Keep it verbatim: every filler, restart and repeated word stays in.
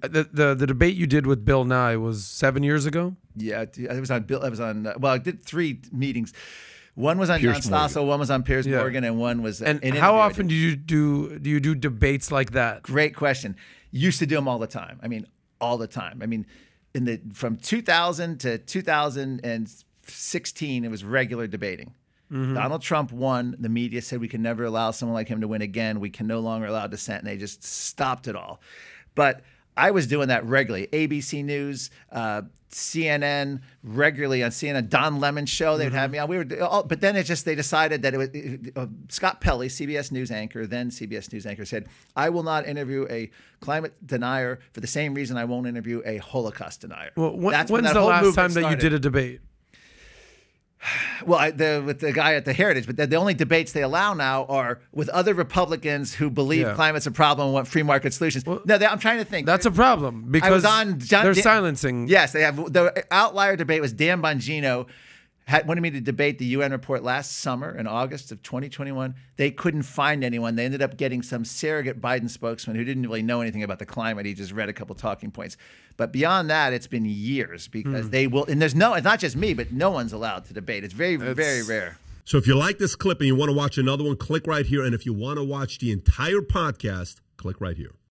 The, the the debate you did with Bill Nye was seven years ago. Yeah, it was on Bill. I was on. Uh, well, I did three meetings. One was on John Stossel, one was on Piers yeah. Morgan, and one was. And an how often do you do do you do debates like that? Great question. Used to do them all the time. I mean, all the time. I mean, in the from two thousand to two thousand sixteen, it was regular debating. Mm-hmm. Donald Trump won. The media said we can never allow someone like him to win again. We can no longer allow dissent, and they just stopped it all. But I was doing that regularly. A B C News, uh, C N N, regularly on C N N. Don Lemon show, they'd mm-hmm. have me on. We were, all, but then it just they decided that it was it, uh, Scott Pelley, C B S News anchor, then C B S News anchor, said, "I will not interview a climate denier for the same reason I won't interview a Holocaust denier." Well, when, That's when's when the last time started. that you did a debate? Well, I, the, with the guy at the Heritage, but the, the only debates they allow now are with other Republicans who believe yeah. climate's a problem and want free market solutions. Well, no, they, I'm trying to think. That's a problem because I was on John, they're Dan, silencing. Yes, they have. The outlier debate was Dan Bongino had wanted me to debate the U N report last summer in August of twenty twenty-one. They couldn't find anyone. They ended up getting some surrogate Biden spokesman who didn't really know anything about the climate. He just read a couple talking points. But beyond that, it's been years because mm. they will. And there's no, it's not just me, but no one's allowed to debate. It's very, it's, very rare. So if you like this clip and you want to watch another one, click right here. And if you want to watch the entire podcast, click right here.